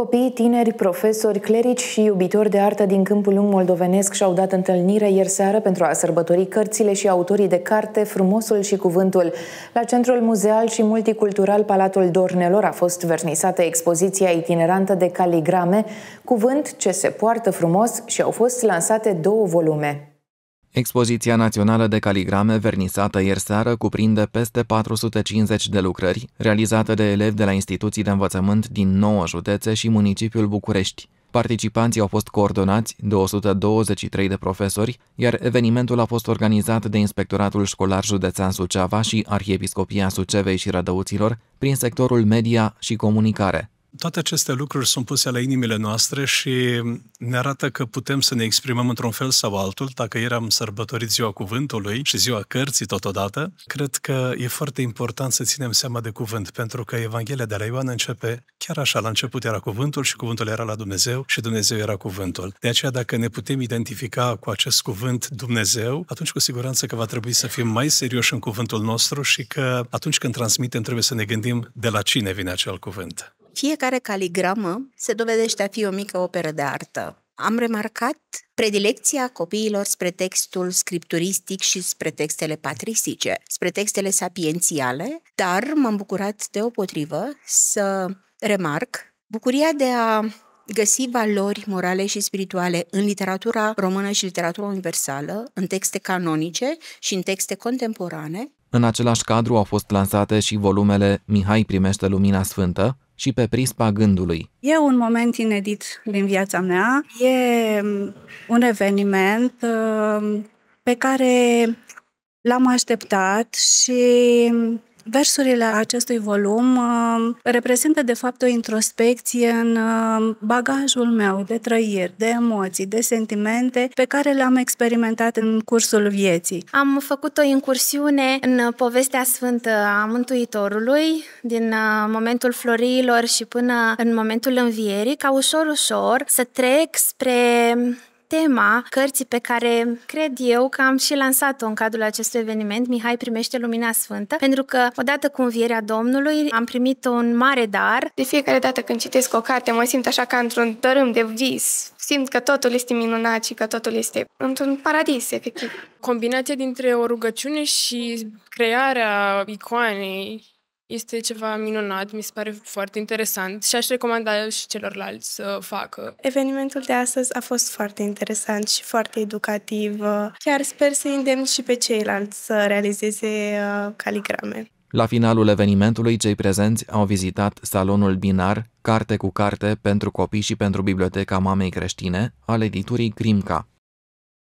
Copiii, tineri, profesori, clerici și iubitori de artă din Câmpulung Moldovenesc și-au dat întâlnire ieri seară pentru a sărbători cărțile și autorii de carte, frumosul și cuvântul. La Centrul Muzeal și Multicultural Palatul Dornelor a fost vernisată expoziția itinerantă de caligrame, Cuvânt ce se poartă frumos, și au fost lansate 2 volume. Expoziția Națională de Caligrame, vernisată ieri seară, cuprinde peste 450 de lucrări realizate de elevi de la instituții de învățământ din 9 județe și municipiul București. Participanții au fost coordonați de 123 de profesori, iar evenimentul a fost organizat de Inspectoratul Școlar Județean Suceava și Arhiepiscopia Sucevei și Rădăuților prin sectorul media și comunicare. Toate aceste lucruri sunt puse la inimile noastre și ne arată că putem să ne exprimăm într-un fel sau altul. Dacă ieri am sărbătorit Ziua Cuvântului și Ziua Cărții totodată, cred că e foarte important să ținem seama de cuvânt, pentru că Evanghelia de la Ioan începe chiar așa: la început era cuvântul și cuvântul era la Dumnezeu și Dumnezeu era cuvântul. De aceea, dacă ne putem identifica cu acest cuvânt Dumnezeu, atunci cu siguranță că va trebui să fim mai serioși în cuvântul nostru și că atunci când transmitem trebuie să ne gândim de la cine vine acel cuvânt. Fiecare caligramă se dovedește a fi o mică operă de artă. Am remarcat predilecția copiilor spre textul scripturistic și spre textele patristice, spre textele sapiențiale, dar m-am bucurat deopotrivă să remarc bucuria de a găsi valori morale și spirituale în literatura română și literatura universală, în texte canonice și în texte contemporane. În același cadru au fost lansate și volumele Mihai primește Lumina Sfântă și Pe prispa gândului. E un moment inedit din viața mea. E un eveniment pe care l-am așteptat și versurile acestui volum reprezintă de fapt o introspecție în bagajul meu de trăiri, de emoții, de sentimente pe care le-am experimentat în cursul vieții. Am făcut o incursiune în povestea sfântă a Mântuitorului, din momentul floriilor și până în momentul învierii, ca ușor-ușor să trec spre tema cărții pe care cred eu că am și lansat-o în cadrul acestui eveniment, Mihai primește Lumina Sfântă, pentru că odată cu învierea Domnului am primit un mare dar. De fiecare dată când citesc o carte mă simt așa ca într-un dărâm de vis. Simt că totul este minunat și că totul este într-un paradis, efectiv. Combinația dintre o rugăciune și crearea icoanei este ceva minunat, mi se pare foarte interesant și aș recomanda și celorlalți să facă. Evenimentul de astăzi a fost foarte interesant și foarte educativ. Chiar sper să îndemn și pe ceilalți să realizeze caligrame. La finalul evenimentului, cei prezenți au vizitat Salonul Binar Carte cu Carte pentru Copii și pentru Biblioteca Mamei Creștine, al editurii Grimca.